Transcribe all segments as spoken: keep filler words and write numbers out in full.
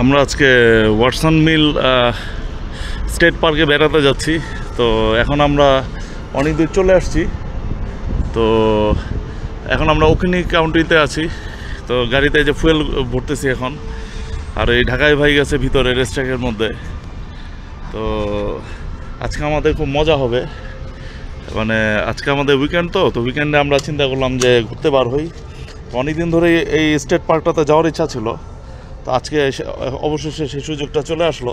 আমরা আজকে ওয়াটসন মিল স্টেট পার্কে বেড়াতে যাচ্ছি। তো এখন আমরা অনেক দূর চলে আসছি, তো এখন আমরা ওখানে কাউন্ট্রিতে আছি। তো গাড়িতে যে ফুয়েল ভরতেছি এখন, আর এই ঢাকায় ভাই গেছে ভিতরে রেস্ট্রাকের মধ্যে। তো আজকে আমাদের খুব মজা হবে, মানে আজকে আমাদের উইকেন্ড, তো তো উইকেন্ডে আমরা চিন্তা করলাম যে ঘুরতে বার হই। অনেকদিন ধরে এই স্টেট পার্কটাতে যাওয়ার ইচ্ছা ছিল, তো আজকে অবশেষে সেই সুযোগটা চলে আসলো।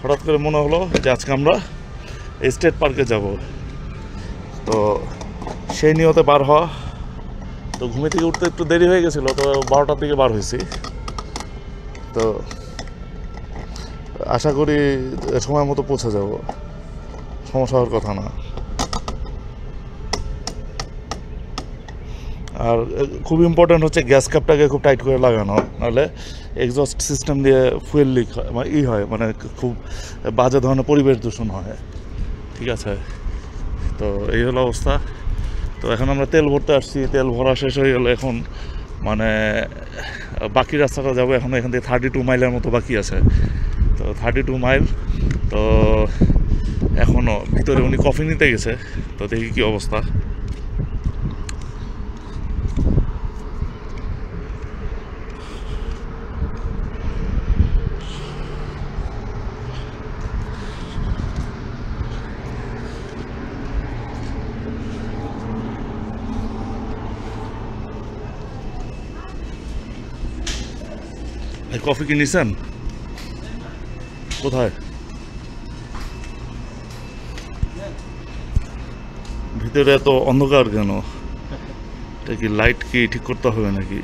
হঠাৎ করে মনে হলো যে আজকে আমরা এই স্টেট পার্কে যাব, তো সেই নিয়তে বার হওয়া। তো ঘুমে থেকে উঠতে একটু দেরি হয়ে গেছিলো, তো বারোটার দিকে বার হয়েছি। তো আশা করি সময় মতো পৌঁছে যাব, সমস্যা হওয়ার কথা না। আর খুব ইম্পর্ট্যান্ট হচ্ছে গ্যাস ক্যাপটাকে খুব টাইট করে লাগানো, নাহলে এক্সস্ট সিস্টেম দিয়ে ফুয়েল লিক হয়, মানে ই হয়, মানে খুব বাজে ধরনের পরিবেশ দূষণ হয়। ঠিক আছে, তো এই হলো অবস্থা। তো এখন আমরা তেল ভরতে আসছি, তেল ভরা শেষ হয়ে গেল। এখন মানে বাকি রাস্তাটা যাবো এখন, এখান থেকে থার্টি টু মাইলের মতো বাকি আছে। তো থার্টি টু মাইল তো এখনও ভিতরে উনি কফি নিতে গেছে, তো দেখি কী অবস্থা। কফি কিনেছেন কোথায়? ভিতরে এত অন্ধকার কেন? এটা কি লাইট কি ঠিক করতে হবে নাকি?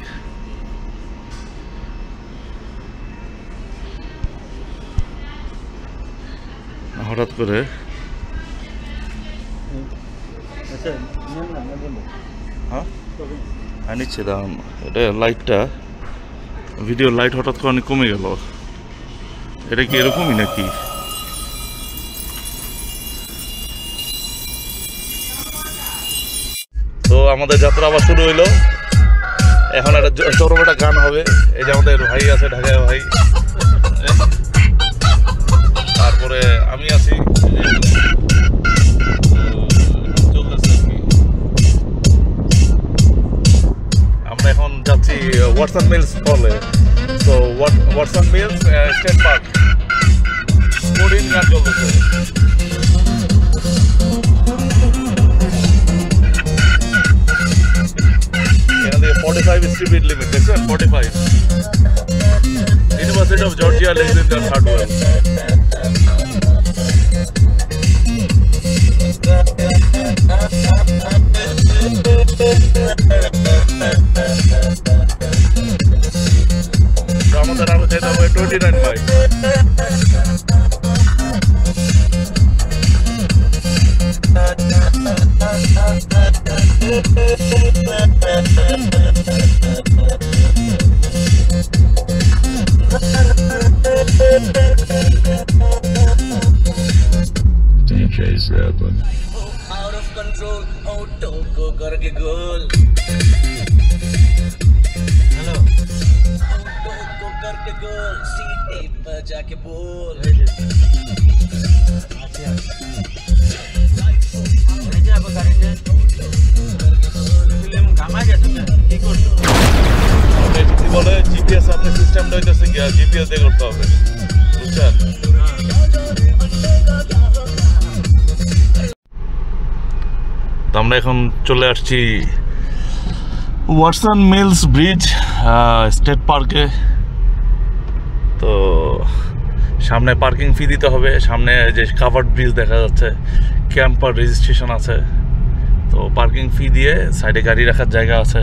হঠাৎ করে হ্যাঁ আনিচ্ছে দাম, এটা লাইটটা ভিডিও লাইট হঠাৎ করে অনেক কমে গেল। এটা কি এরকমই নাকি? তো আমাদের যাত্রা আবার শুরু হইলো। এখন একটা চরম একটা গান হবে। এই যে আমাদের ভাই আছে ঢাকায় ভাই, তারপরে আমি আছি, যাচ্ছি ওয়াটসন মিলস বলে। তো Watson Mills state park boarding gun চলতেছে। ফর্টি ফাইভ স্ট্রিট লিমিট দেখছেন, forty five University of Georgia লিখস in the third world. D J's rapping. Out of control, oh toko karke gol. Hello. Oh toko karke gol, C T par ja ke bol. Acha ab karenge film gama ja to ki korto. Obe ki bole G P S apne system doite se kya G P S de korte hobe. Uchar. তো আমরা এখন চলে আসছি Watson mills bridge state পার্কে। তো সামনে parking ফি দিতে হবে, সামনে যে কাভার্ড ব্রিজ দেখা যাচ্ছে, ক্যাম্পার রেজিস্ট্রেশন আছে। তো পার্কিং ফি দিয়ে সাইডে গাড়ি রাখার জায়গা আছে।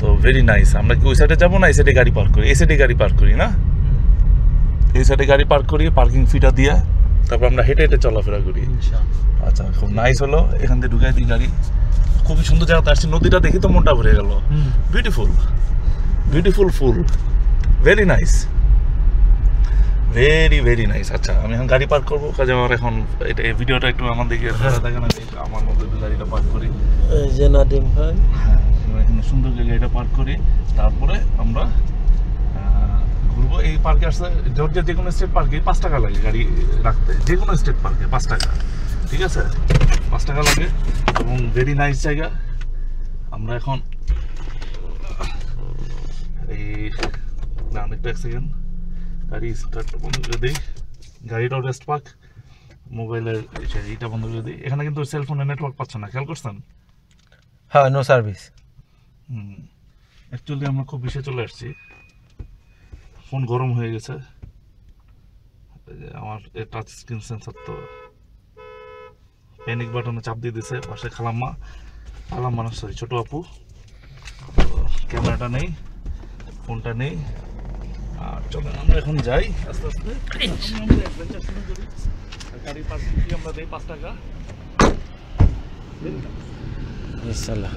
তো ভেরি নাইস। আমরা কি ওই সাইডে যাবো না এই সাইডে গাড়ি পার্ক করি? এই সাইডে গাড়ি পার্ক করি না, এই সাইডে গাড়ি পার্ক করি, পার্কিং ফিটা দিয়ে তারপর আমরা হেঁটে হেঁটে চলাফেরা করি। আচ্ছা, খুব নাইস হলো। এখান থেকে ঢুকাই দিই গাড়ি। খুবই সুন্দর জায়গাতে আসছি, নদীটা দেখি তো মনটা ভরে গেল। বিউটিফুল বিউটিফুল ফুল, very nice, very very nice. আচ্ছা, আমি এখন গাড়ি পার্ক করবো, কাজে আমার এখন এটা এই ভিডিওটা একটু আমার দিকে দেখে না, আমার মতো গাড়িটা পার্ক করি। হ্যাঁ, এখানে সুন্দর জায়গায় এটা পার্ক করি, তারপরে আমরা ঘুরবো। এই এই পার্কে আসলে ধরতে যে কোনো স্টেট পার্কে পাঁচ টাকা লাগে গাড়ি রাখতে, যে কোনো স্টেট পার্কে পাঁচ টাকা ঠিক আছে, পাঁচ টাকা লাগে এবং ভেরি নাইস জায়গা। আমরা এখন এই দাম একটু এক সেকেন্ড গাড়ি স্টার্ট বন্ধ করে দিই, গাড়িটাও রেস্ট পার্ক, মোবাইলের এইটা বন্ধ করে দিই। এখানে কিন্তু সেলফোনে নেটওয়ার্ক পাচ্ছে না, খেয়াল করছেন? হ্যাঁ, নো সার্ভিস। হুম, অ্যাকচুয়ালি আমরা খুব বেশি চলে আসছি, ফোন গরম হয়ে গেছে। আমার টাচ স্ক্রিন সেন্সার তো প্যানিক বাটনে চাপ দিয়ে দিছে, পাশে খালাম্মা খালাম্মা না সরি ছোটো আপু, ক্যামেরাটা নেই ফোনটা নেই। আর চলেন আমরা এখন যাই আস্তে আস্তে, আমরা অ্যাডভেঞ্চার শুরু করি। গাড়ি পার্কিং ফি আমরা দেই পাঁচ টাকা। ইনশাআল্লাহ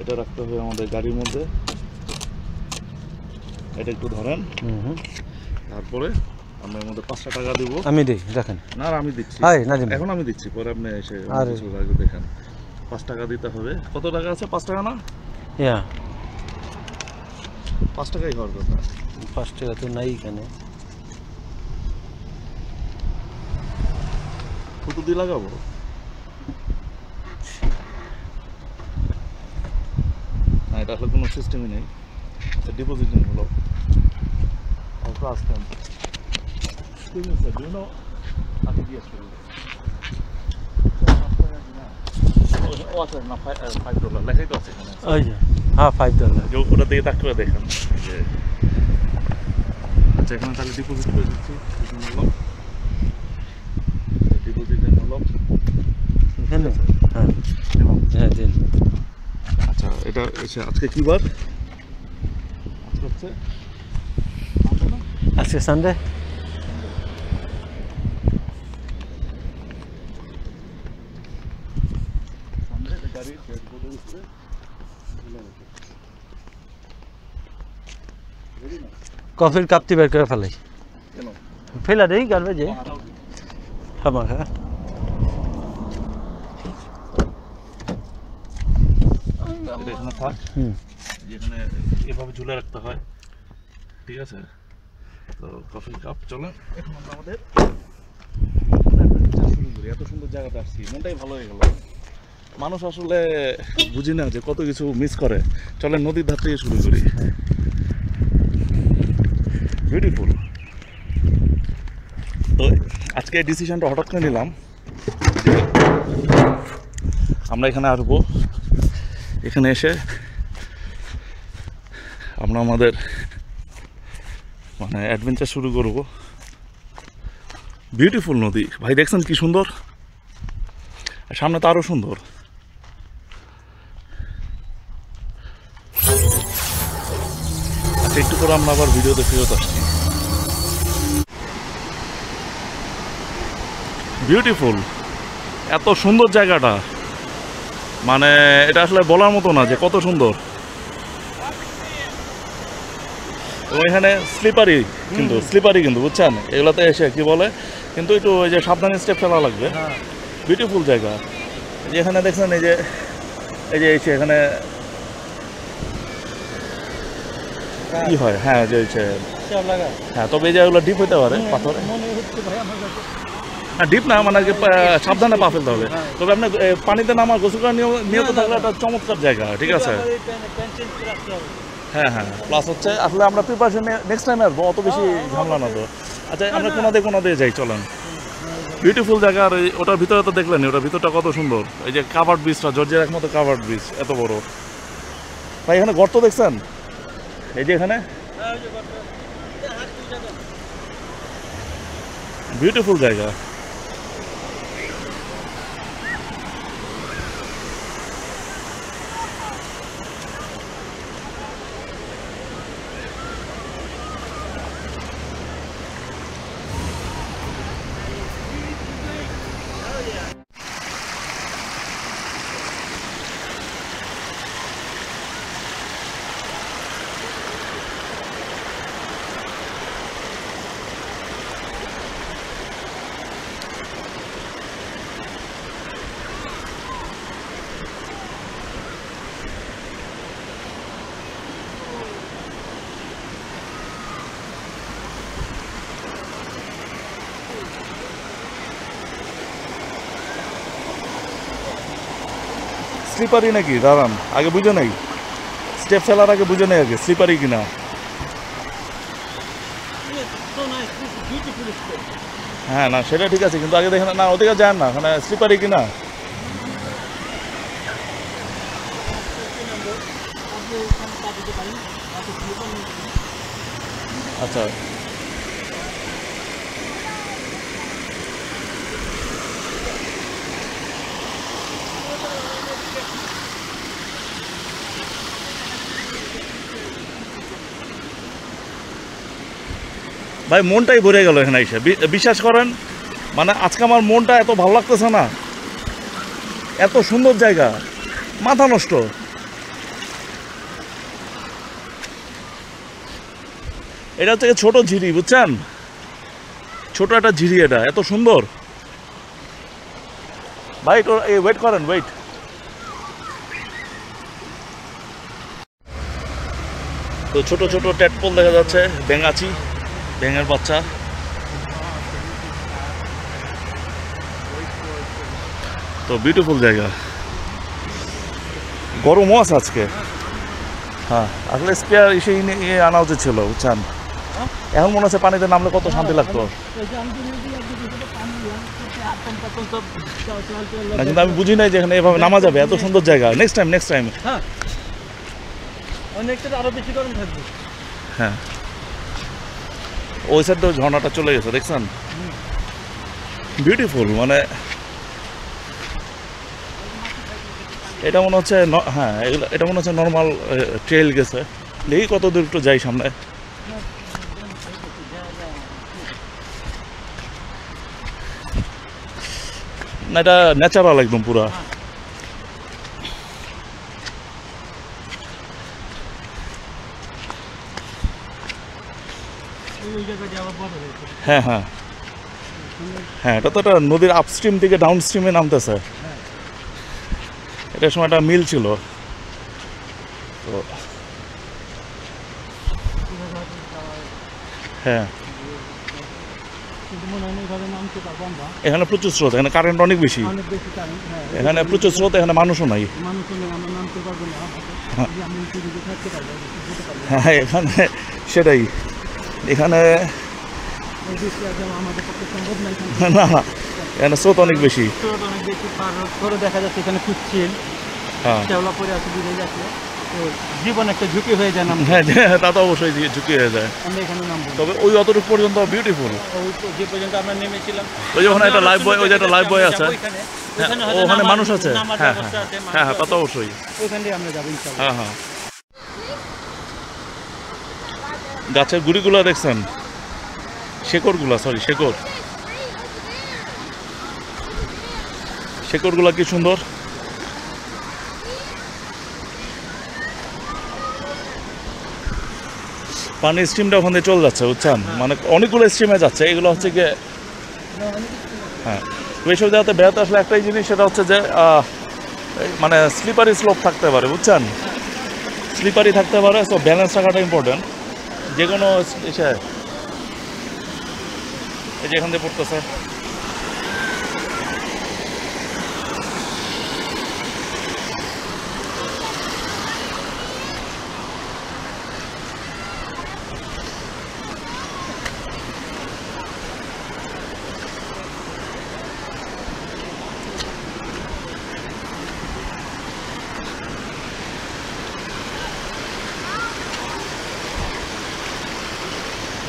এটা রাখতে হবে আমাদের গাড়ির মধ্যে, এটা একটু ধরেন, তারপরে আমরা এর মধ্যে পাঁচশো টাকা দেব। আমি দেই, দেখেন না আমি দিচ্ছি, এখন আমি দিচ্ছি, পরে আপনি এসে দেখেন। পাঁচ টাকা দিতে হবে, কত টাকা আছে? পাঁচ টাকা না, হ্যাঁ পাঁচ টাকাই হওয়ার কথা, পাঁচ টাকা তো নাই এখানে। কত দিয়ে লাগাবো? এটা আসলে কোনো সিস্টেমই নেই, ডিপোজিটিং হলো লেখাই তো আছে ওটা দিয়ে তাক করে দেখেন। আচ্ছা এখানে তাহলে ডিপোজিট করে দিচ্ছি, ডিপোজিট হলো এখানে। হ্যাঁ হ্যাঁ দিন। আচ্ছা এটা আজকে কি বার? আজকে সানডে। কফির কাপটি বের করে ফেলাই, ফেলা দেই গার্বেজে। আমার হ্যাঁ এখানে থাক, যেখানে এভাবে ঝুলে রাখতে হয় ঠিক আছে। তো কফি কাপ চলে এখন আমরা আমাদের শুরু করি। এত সুন্দর জায়গাতে আসছি, মনটাই ভালো হয়ে গেল। মানুষ আসলে বুঝি না যে কত কিছু মিস করে। চলে নদীর ধার থেকে শুরু করি। বিউটিফুল। তো আজকে ডিসিশনটা হঠাৎ করে নিলাম, আমরা এখানে আসবো। এখানে এসে আমরা আমাদের মানে অ্যাডভেঞ্চার শুরু করব। বিউটিফুল নদী ভাই, দেখছেন কি সুন্দর? সামনে তো আরও সুন্দর। আচ্ছা একটু করে আমরা আবার ভিডিওতে ফিরত আসছি। বিউটিফুল, এত সুন্দর জায়গাটা, মানে এটা আসলে বলার মতো না যে কত সুন্দর। ওইখানে স্লিপারি কিন্তু স্লিপারি কিন্তু বুঝছেন, এগুলোতে এসে কি বলে কিন্তু একটু ওই যে সাবধানে স্টেপ ফেলা লাগবে। বিউটিফুল জায়গা। এখানে দেখছেন এই যে এই যে এসে এখানে কি হয়, হ্যাঁ যে হ্যাঁ, তবে এই যে ওগুলো ডিপ হইতে পারে পাথরে। ডিপ না মানে সাবধানে পা ফেলতে হবে, তবে আপনার পানিতে নামার গোসল করার নিয়ত থাকলে একটা চমৎকার জায়গা ঠিক আছে। হ্যাঁ হ্যাঁ, প্লাস হচ্ছে আসলে আমরা প্রিপারেশন নেক্সট টাইমে আসবো, অত বেশি ঝামলা না তো। আচ্ছা আমরা কোনাতে কোনাতে যাই চলেন। বিউটিফুল জায়গা। আর ওটার ভিতরে তো দেখলেন, ওটার ভিতরটা কত সুন্দর। এই যে কাভার্ড ব্রিজটা, জর্জিয়ার একমাত্র কাভার্ড ব্রিজ, এত বড় ভাই। এখানে গর্ত দেখছেন? এই যে এখানে বিউটিফুল জায়গা। স্লিপারি নাকি দাঁড়ান আগে বুঝে নাই স্টেপ ফেলার আগে বুঝে নাই আগে স্লিপারি কিনা হ্যাঁ না সেটা ঠিক আছে কিন্তু আগে দেখেন না ওদিকে যান না মানে স্লিপারি কিনা আচ্ছা ভাই মনটাই ভরে গেল এখানে এসে বিশ্বাস করেন মানে আজকে আমার মনটা এত ভালো লাগতেছে না এত সুন্দর জায়গা মাথা নষ্ট এটা হচ্ছে ছোট ঝিরি বুঝছেন ছোট একটা ঝিরি এটা এত সুন্দর ভাই তো এই ওয়েট করেন ওয়েট তো ছোট ছোট ট্যাটপল দেখা যাচ্ছে ব্যাঙাচি ব্যাঙের বাচ্চা তো বিউটিফুল জায়গা গরমও আছে আজকে হ্যাঁ আসলে স্পেয়ার এসে আনা উচিত ছিল বুঝছেন এখন মনে হচ্ছে পানিতে নামলে কত শান্তি লাগতো কিন্তু আমি বুঝি নাই যে এখানে এভাবে নামা যাবে এত সুন্দর জায়গা নেক্সট টাইম নেক্সট টাইম আরো বেশি গরম থাকবে হ্যাঁ ওই সাইডটা ঝর্ণাটা চলে গেছে দেখছেন বিউটিফুল মানে এটা মনে হচ্ছে হ্যাঁ এটা মনে হচ্ছে নর্মাল ট্রেল গেছে দেখি কত দূর একটু যাই সামনে না এটা ন্যাচারাল একদম পুরা হ্যাঁ হ্যাঁ হ্যাঁ এটা তো একটা নদীর আপস্ট্রিম থেকে ডাউনস্ট্রিমে নামতেছে এটার সময় একটা মিল ছিল তো হ্যাঁ এখানে প্রচুর স্রোত এখানে কারেন্ট অনেক বেশি এখানে প্রচুর স্রোত এখানে মানুষও নাই হ্যাঁ এখানে সেটাই এখানে না এখানে স্রোত অনেক বেশি দেখা যাচ্ছে এখানে কুচ্ছিল জীবন একটা ঝুঁকি হয়ে যায় হ্যাঁ তা তো অবশ্যই ঝুঁকি হয়ে যায় তবে ওই অতটুকু পর্যন্ত বিউটিফুল যে পর্যন্ত আমরা নেমেছিলাম ওই যখন একটা লাইফ বয় ওই যে একটা লাইফ বয় আছে ওখানে মানুষ আছে হ্যাঁ হ্যাঁ হ্যাঁ তা তো অবশ্যই ওইখান দিয়ে আমরা যাবো হ্যাঁ হ্যাঁ গাছের গুড়িগুলো দেখছেন শেকড়গুলো সরি শেকড় শেকড়গুলো কি সুন্দর পানির স্ট্রিমটা ওখানে চলে যাচ্ছে বুঝছেন মানে অনেকগুলো স্ট্রিমে যাচ্ছে এগুলো হচ্ছে গিয়ে হ্যাঁ ওইসব জায়গাতে বেড়াতে আসলে একটাই জিনিস সেটা হচ্ছে যে মানে স্লিপারি স্লোপ থাকতে পারে বুঝছেন স্লিপারি থাকতে পারে সো ব্যালেন্স রাখাটা ইম্পর্টেন্ট যে কোনো এসে এই যে এখান দিয়ে পড়তেছে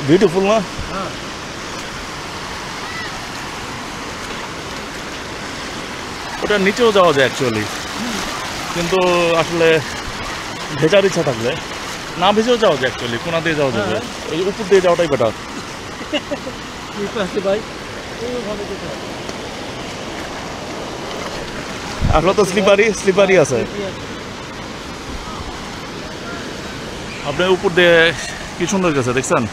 বিউটিফুল না ওটার নিচেও যাওয়া যায় অ্যাকচুয়ালি কিন্তু আসলে ভেজার ইচ্ছা থাকলে না ভেজেও যাওয়া যায় অ্যাকচুয়ালি কোনা দিয়ে যাওয়া যাবে ওই উপর দিয়ে যাওয়াটাই বেটার আসলে তো স্লিপারি স্লিপারি আছে আপনার উপর দিয়ে কি সুন্দর গেছে দেখছেন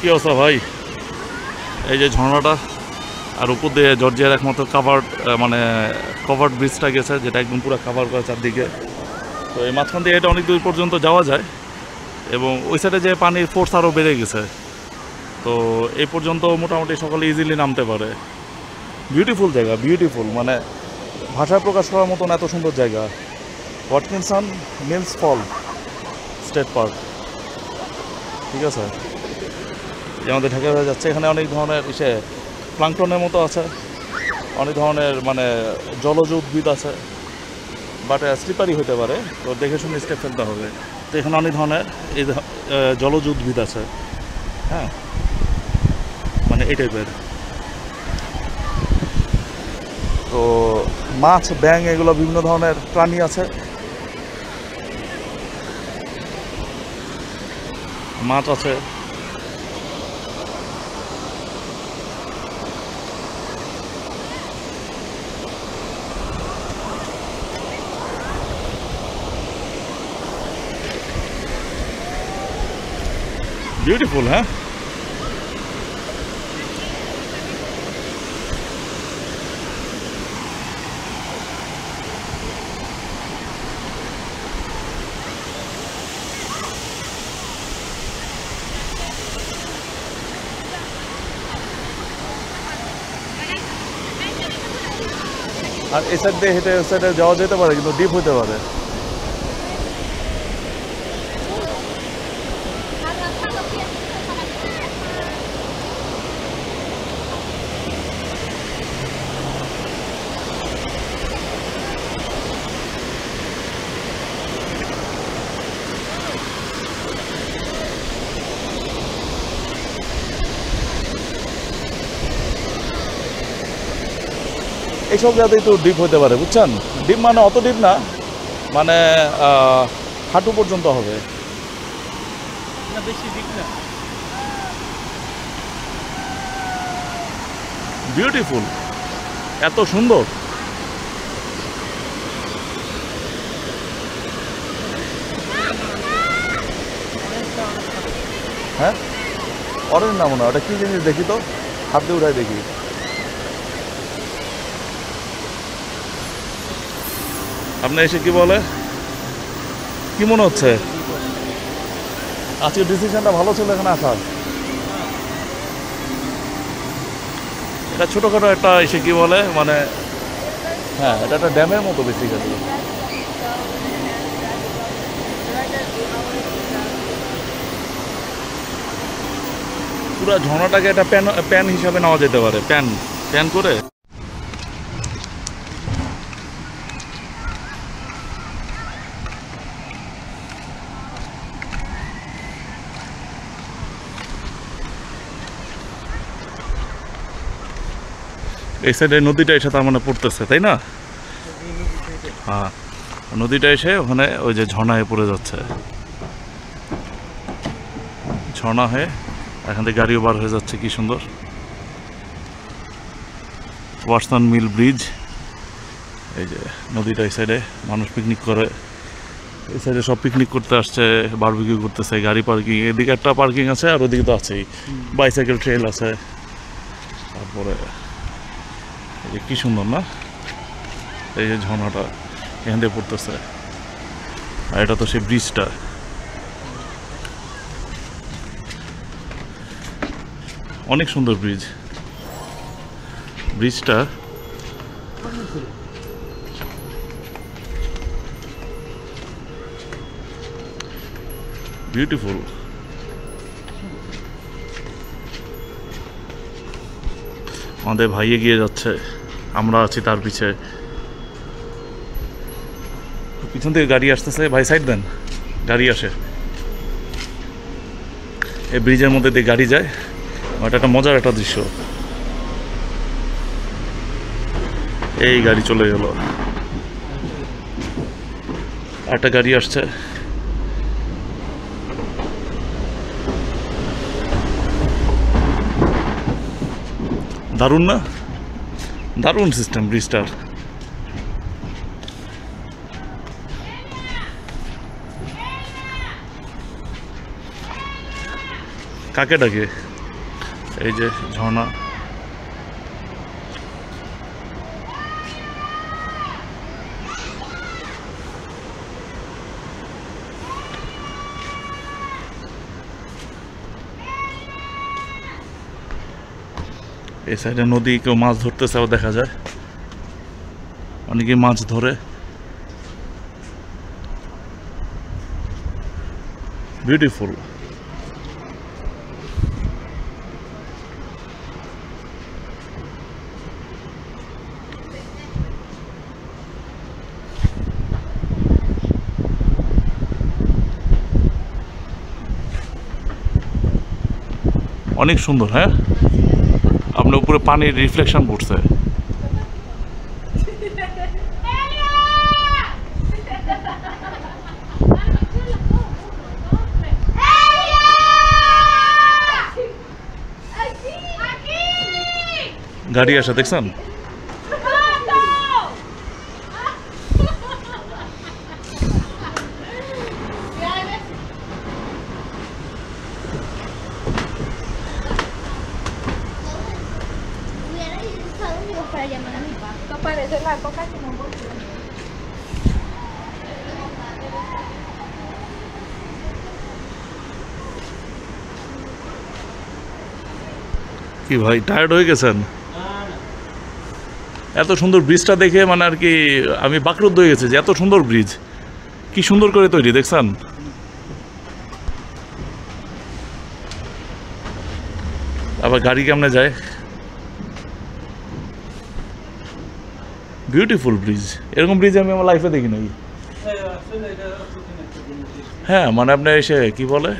কি অবস্থা ভাই এই যে ঝর্ণাটা আর উপর দিয়ে জর্জিয়ার একমাত্র কাভার্ড মানে কভার্ড ব্রিজটা গেছে যেটা একদম পুরো কাভার করা চারদিকে তো এই মাঝখান দিয়ে এটা অনেক দূর পর্যন্ত যাওয়া যায় এবং ওই সাইডে যে পানির ফোর্স আরও বেড়ে গেছে তো এই পর্যন্ত মোটামুটি সকলে ইজিলি নামতে পারে। বিউটিফুল জায়গা, বিউটিফুল, মানে ভাষা প্রকাশ করার মতন এত সুন্দর জায়গা। ওয়াটকিনসন মিলস ফল স্টেট পার্ক, ঠিক আছে, যে আমাদের ঢাকা হয়ে যাচ্ছে। এখানে অনেক ধরনের ইসে প্লাঙ্কটনের মতো আছে, অনেক ধরনের মানে জলজ উদ্ভিদ আছে, বাট স্লিপারি হতে পারে, তো দেখে শুনে স্টেপ ফেলতে হবে। তো এখানে অনেক ধরনের এই জলজ উদ্ভিদ আছে, হ্যাঁ, মানে এই টাইপের। তো মাছ, ব্যাঙ, এগুলো বিভিন্ন ধরনের প্রাণী আছে। মাছ আছে, বিউটিফুল, হ্যাঁ। আর এই সাইড দিয়ে হেঁটে সাইডে যাওয়া যেতে পারে, কিন্তু ডিপ হতে পারে। এইসব জায়গাতেই তো ডিপ হতে পারে, বুঝছেন? ডিপ মানে অত ডিপ না, মানে হাঁটু পর্যন্ত হবে, বেশি ডিপ না। বিউটিফুল, এত সুন্দর। হ্যাঁ, অরেঞ্জ না মনে হয়, ওটা কি জিনিস দেখি তো, হাত দিয়ে উঠাই দেখি। আপনার এসে কি বলে, কি মনে হচ্ছে? আজকে ডিসিশনটা ভালো ছিল এখানে আসার। এটা ছোটখাটো একটা এসে কি বলে, মানে হ্যাঁ, এটা একটা ড্যামের মতো বেসিক্যালি। পুরো ঝর্ণাটাকে একটা প্যান প্যান হিসাবে নেওয়া যেতে পারে, প্যান প্যান করে। এই সাইডে নদীটা এসে তার মানে পড়তেছে, তাই না? হ্যাঁ, নদীটা এসে ওখানে ওই যে ঝর্ণা হয়ে পড়ে যাচ্ছে, ঝর্ণা হয়ে এখান থেকে গাড়িও বার হয়ে যাচ্ছে। কি সুন্দর! ওয়াটসন মিল ব্রিজ, এই যে নদীটা এই সাইডে, মানুষ পিকনিক করে। এই সাইডে সব পিকনিক করতে আসছে, বারবিকিউ করতেছে, গাড়ি পার্কিং। এদিকে একটা পার্কিং আছে, আর ওদিকে তো আছেই, বাইসাইকেল ট্রেল আছে। তারপরে কি সুন্দর না এই যে ঝর্ণাটা এখান দিয়ে পড়তেছে, আর এটা তো সেই ব্রিজটা। অনেক সুন্দর ব্রিজ, ব্রিজটা বিউটিফুল। আমাদের ভাই এগিয়ে যাচ্ছে, আমরা আছি তার পিছে। পিছন থেকে গাড়ি আসতেছে, ভাই সাইড দেন, গাড়ি আসে। এই ব্রিজের মধ্যে দিয়ে গাড়ি যায়, এটা একটা মজার একটা দৃশ্য। এই গাড়ি চলে গেল, একটা গাড়ি আসছে। দারুণ না? দারুণ সিস্টেম ব্রিজটার। কাকে ডাকে? এই যে ঝর্ণা, এই সাইডে নদী কেউ মাছ ধরতেছেও দেখা যায়, অনেকে মাছ ধরে। বিউটিফুল। অনেক সুন্দর। হ্যাঁ, আপনার উপরে পানির রিফ্লেকশন পড়ছে। গাড়ি আসা দেখছেন? কি ভাই, টায়ার্ড হয়ে গেছেন? এত সুন্দর ব্রিজটা দেখে মানে আর কি আমি বাকরুদ্ধ হয়ে গেছি যে এত সুন্দর ব্রিজ, কি সুন্দর করে তৈরি দেখছেন। আবার গাড়ি কেমনে যায়। বিউটিফুল ব্রিজ, এরকম ব্রিজ আমি আমার লাইফে দেখি নাই। হ্যাঁ, মানে আপনি এসে কি বলে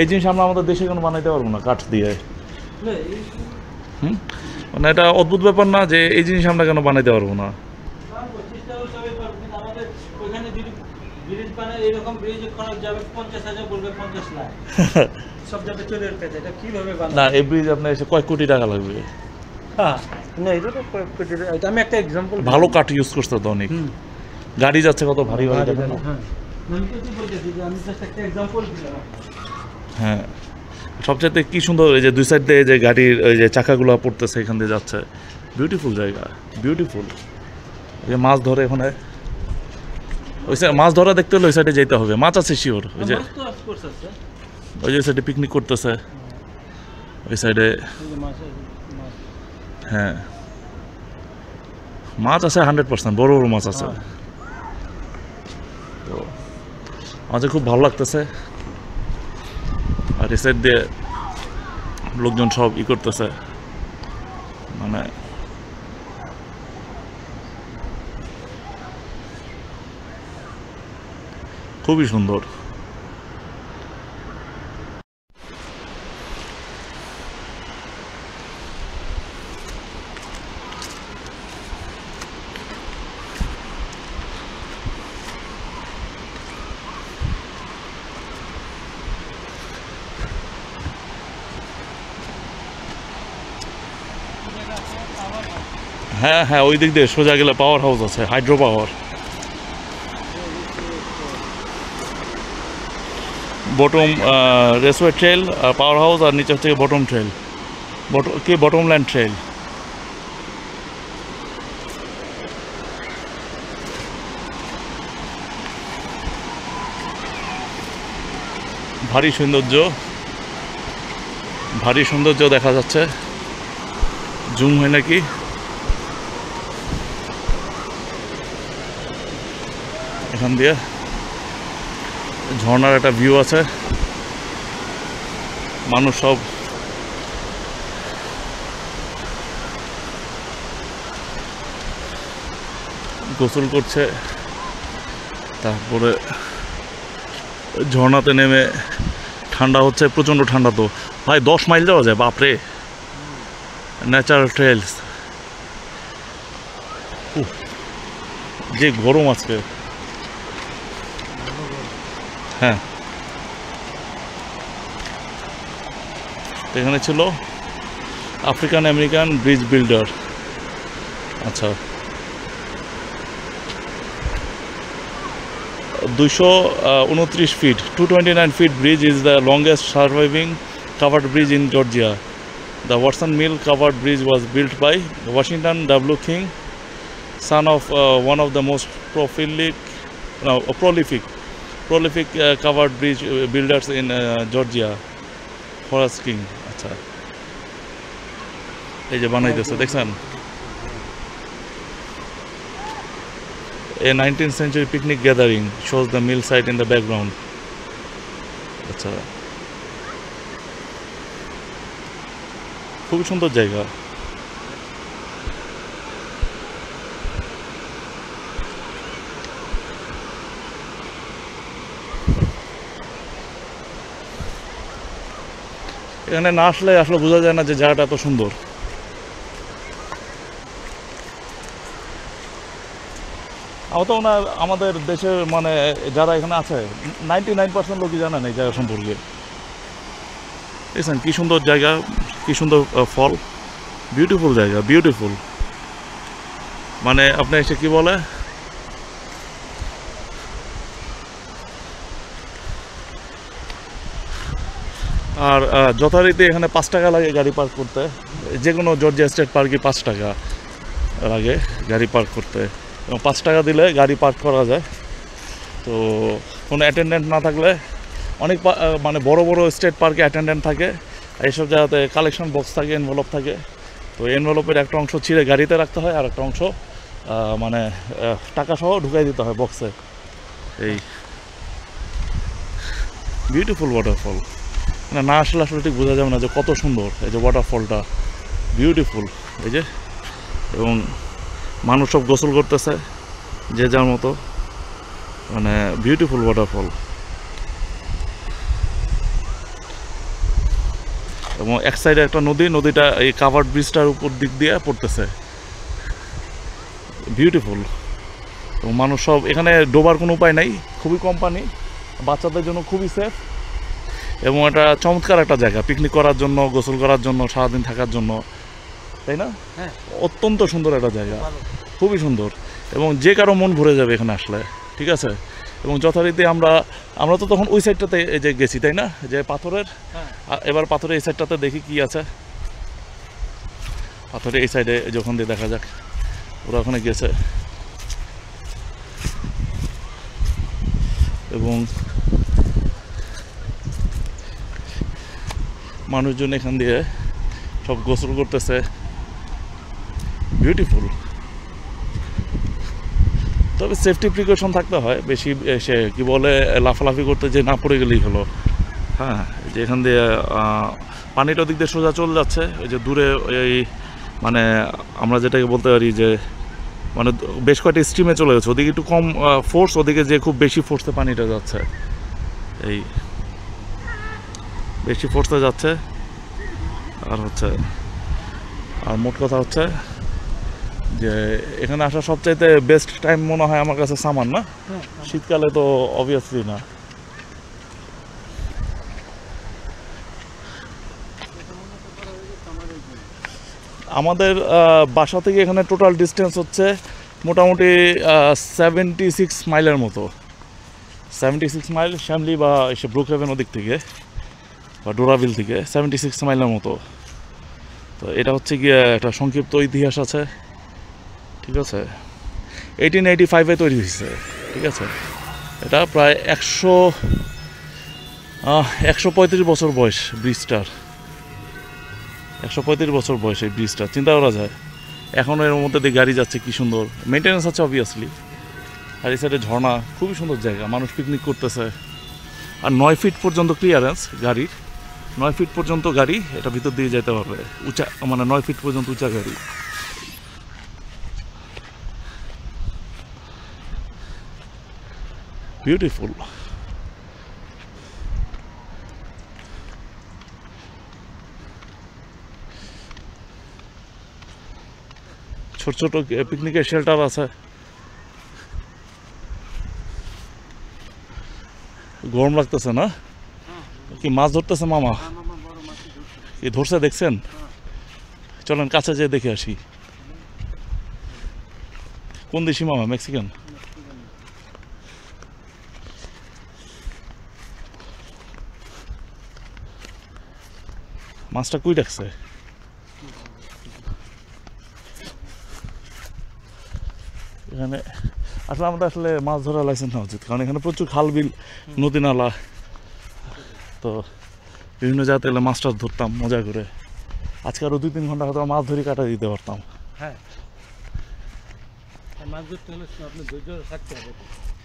এই জিনিস আমরা আমাদের দেশে কোনো বানাইতে পারবো না কাঠ দিয়ে। হুম, মানে এটা অদ্ভুত ব্যাপার না যে এই জিনিস আমরা কেন বানাইতে পারবো না। না, এই ব্রিজ আপনার এসে কয়েক কোটি টাকা লাগবে। আমি একটা এক্সাম্পল, ভালো কাঠ ইউজ করতে তো অনেক গাড়ি যাচ্ছে, কত ভারী ভারী। হ্যাঁ, সবচাইতে কি সুন্দর এই যে দুই সাইড দিয়ে যে গাড়ির ওই যে চাকাগুলো পড়তেছে, এখান দিয়ে যাচ্ছে। বিউটিফুল জায়গা, বিউটিফুল। ওই যে মাছ ধরে ওখানে, ওই সাইড মাছ ধরা দেখতে হলে ওই সাইডে যেতে হবে। মাছ আছে শিওর। ওই যে ওই যে সাইডে পিকনিক করতেছে ওই সাইডে। হ্যাঁ, মাছ আছে হান্ড্রেড পার্সেন্ট, বড় বড় মাছ আছে। তো আমাদের খুব ভালো লাগতেছে। আর এই সাইড দিয়ে লোকজন সব ই করতেছে, মানে খুবই সুন্দর। হ্যাঁ হ্যাঁ, ওই দিক দিয়ে সোজা গেলে পাওয়ার হাউস আছে, hydro power. Bottom raceway trail, power house, আর নিচে হচ্ছে বটম ট্রেল, কি বটম ল্যান্ড ট্রেল। ভারী সৌন্দর্য, ভারী সৌন্দর্য দেখা যাচ্ছে। জুম হয় নাকি? এখান দিয়ে ঝর্ণার একটা ভিউ আছে। মানুষ সব গোসল করছে, তারপরে ঝর্ণাতে নেমে ঠান্ডা হচ্ছে, প্রচণ্ড ঠান্ডা। তো ভাই দশ মাইল যাওয়া যায়, বাপরে। ন্যাচারাল ট্রেলস, যে গরম আজকে। হ্যাঁ, এখানে ছিল আফ্রিকান আমেরিকান ব্রিজ বিল্ডার। আচ্ছা, দুইশো উনত্রিশ feet two twenty nine feet bridge is the longest surviving covered bridge in Georgia. The Watson Mill Covered Bridge was built by Washington W. King, son of uh, one of the most prolific, no, prolific, prolific uh, covered bridge builders in uh, Georgia, Horace King. Achha. এই যে বানাইতেছে দেখছেন, a nineteenth century picnic gathering shows the mill site in the background. আচ্ছা খুব সুন্দর জায়গা। এখানে না আসলে আসলে বোঝা যায় না যে জায়গাটা এত সুন্দর। আমার তো না আমাদের দেশের মানে যারা এখানে আছে নাইনটি নাইন পার্সেন্ট লোকই জানে না এই জায়গা সম্পর্কে। দেখছেন কি সুন্দর জায়গা, কি সুন্দর ফল, বিউটিফুল জায়গা, বিউটিফুল মানে আপনি এসে কি বলে আর যথারীতি এখানে পাঁচ টাকা লাগে গাড়ি পার্ক করতে, যে কোনো জর্জিয়া স্টেট পার্কে পাঁচ টাকা লাগে গাড়ি পার্ক করতে এবং পাঁচ টাকা দিলে গাড়ি পার্ক করা যায়। তো কোনো অ্যাটেন্ডেন্ট না থাকলে অনেক মানে বড় বড় স্টেট পার্কে অ্যাটেন্ডেন্ট থাকে, এইসব জায়গাতে কালেকশন বক্স থাকে, এনভেলপ থাকে, তো এনভেলপের একটা অংশ ছিঁড়ে গাড়িতে রাখতে হয় আর একটা অংশ মানে টাকা সহ ঢুকাই দিতে হয় বক্সে। এই বিউটিফুল ওয়াটারফল না আসলে আসলে ঠিক বোঝা যাবে না যে কত সুন্দর। এই যে ওয়াটারফলটা বিউটিফুল, এই যে, এবং মানুষ সব গোসল করতেছে যে যার মতো, মানে বিউটিফুল ওয়াটারফল। এবং এক সাইডে একটা নদী, নদীটা এই কাভার্ড ব্রিজটার উপর দিক দিয়ে পড়তেছে, বিউটিফুল। এবং মানুষ সব, এখানে ডোবার কোনো উপায় নাই, খুবই কম পানি, বাচ্চাদের জন্য খুবই সেফ এবং এটা চমৎকার একটা জায়গা পিকনিক করার জন্য, গোসল করার জন্য, সারাদিন থাকার জন্য, তাই না? হ্যাঁ, অত্যন্ত সুন্দর একটা জায়গা, খুবই সুন্দর এবং যে কারো মন ভরে যাবে এখানে আসলে, ঠিক আছে। এবং যথারীতি আমরা আমরা তো তখন ওই সাইডটাতে যে গেছি, তাই না, যে পাথরের, এবার পাথরের এই সাইডটাতে দেখি কি আছে। পাথরের এই সাইডে যখন দিয়ে দেখা যাক, ওরা ওখানে গেছে এবং মানুষজন এখান দিয়ে সব গোসল করতেছে, বিউটিফুল। তবে সেফটি প্রিকশন থাকতে হয়, বেশি সে কী বলে লাফালাফি করতে যে না পড়ে গেলেই হলো। হ্যাঁ, যে এখান দিয়ে পানিটা দিক দিয়ে সোজা চলে যাচ্ছে, ওই যে দূরে এই মানে আমরা যেটাকে বলতে পারি যে মানে বেশ কয়েকটা স্ট্রিমে চলে যাচ্ছে, ওদিকে একটু কম ফোর্স, ওদিকে যে খুব বেশি ফোর্সে পানিটা যাচ্ছে, এই বেশি ফোর্সে যাচ্ছে। আর হচ্ছে আর মোট কথা হচ্ছে যে এখানে আসা সবচাইতে বেস্ট টাইম মনে হয় আমার কাছে সামার, না শীতকালে তো অবভিয়াসলি না। আমাদের বাসা থেকে এখানে টোটাল ডিস্টেন্স হচ্ছে মোটামুটি সেভেন্টি সিক্স মাইলের মতো, সেভেন্টি সিক্স মাইল শ্যামলি বা এসে ব্রুকহেভেন ওদিক থেকে বা ডোরাভিল থেকে সেভেন্টি সিক্স মাইলের মতো। তো এটা হচ্ছে গিয়ে একটা সংক্ষিপ্ত ইতিহাস আছে, ঠিক আছে। এইটিন এইটি ফাইভে তৈরি হয়েছে, ঠিক আছে। এটা প্রায় একশো একশো পঁয়ত্রিশ বছর বয়স ব্রিজটার, একশো পঁয়ত্রিশ বছর বয়স এই ব্রিজটার, চিন্তা করা যায়। এখনও এর মধ্যে দিয়ে গাড়ি যাচ্ছে, কী সুন্দর মেনটেন্যান্স আছে অবভিয়াসলি। আর এই সাইডে ঝর্ণা, খুবই সুন্দর জায়গা, মানুষ পিকনিক করতেছে। আর নয় ফিট পর্যন্ত ক্লিয়ারেন্স গাড়ির, নয় ফিট পর্যন্ত গাড়ি এটা ভিতর দিয়ে যেতে পারবে, উঁচা মানে নয় ফিট পর্যন্ত উঁচা গাড়ি। বিউটিফুল, ছোট ছোট পিকনিকের শেল্টার আছে, গরম লাগতেছে না? কি মাছ ধরতেছে মামা? কি ধরছে দেখছেন? চলেন কাছে যেয়ে দেখে আসি। কোন দেশি মামা? মেক্সিকান। মাছটা কই রাখছে? এখানে আসলে আমাদের আসলে মাছ ধরা লাইসেন্স নেওয়া উচিত, কারণ এখানে প্রচুর খাল, বিল, নদী, নালা, তো বিভিন্ন জায়গাতে এলে মাছটা ধরতাম মজা করে। আজকে আরো দুই তিন ঘন্টা হয়তো মাছ ধরে কাটা দিতে পারতাম। হ্যাঁ, মাছ ধরতে হলে আপনি ধৈর্য থাকতে হবে।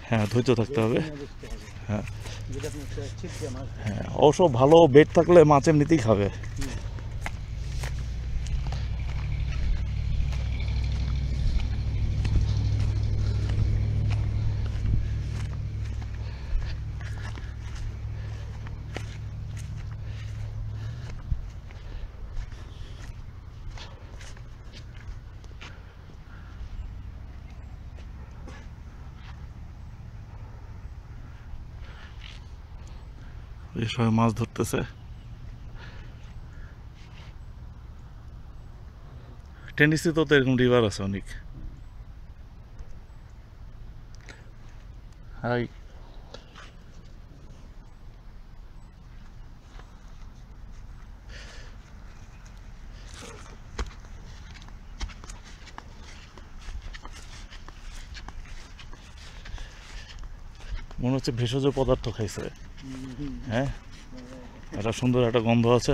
হ্যাঁ, ধৈর্য থাকতে হবে। হ্যাঁ, হ্যাঁ, অবশ্য ভালো বেড থাকলে মাছ এমনিতেই খাবে। সবাই মাছ ধরতেছে, টেনেসিতে তো এরকম রিভার আছে অনেক। হাই, মনে হচ্ছে ভেষজ পদার্থ খাইছে। হ্যাঁ, একটা সুন্দর একটা গন্ধ আছে,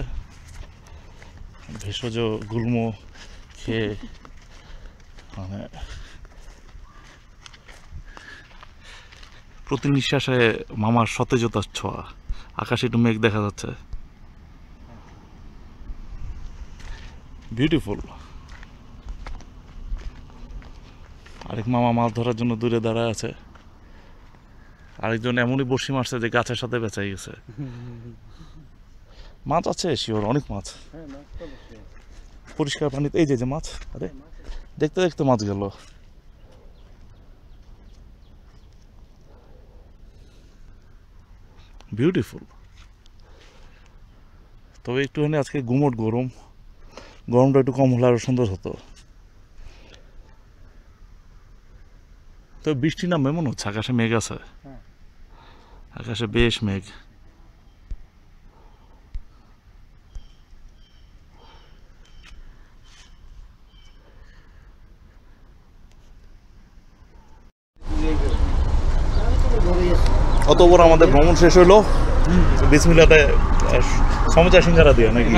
ভেষজ গুল্ম খেয়ে মানে প্রতি নিঃশ্বাসে মামার সতেজতার ছোঁয়া। আকাশে একটু মেঘ দেখা যাচ্ছে, বিউটিফুল। আরেক মামা মাছ ধরার জন্য দূরে দাঁড়ায় আছে, আরেকজন এমনই বড়শি মারছে যে গাছের সাথে বেঁচাই গেছে। মাছ আছে শিওর, অনেক মাছ। পরিষ্কার পানিতে এই যে যে মাছ, আরে দেখতে দেখতে মাছ গেল। বিউটিফুল। তবে একটুখানি আজকে গুমট গরম, গরমটা একটু কম হলে আরো সুন্দর হতো। তো বৃষ্টি নামবে মনে হচ্ছে, আকাশে মেঘ আছে। আকাশে বেশ মেঘ। অতঃপর আমাদের ভ্রমণ শেষ হইলো বিসমিল্লাতে সমুচা সিঙ্গারা দিয়ে নাকি।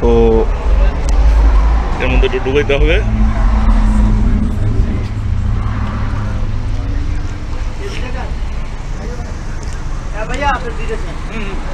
তো এর মধ্যে একটু ডুবাইতে হবে। ভাইয়া আপনার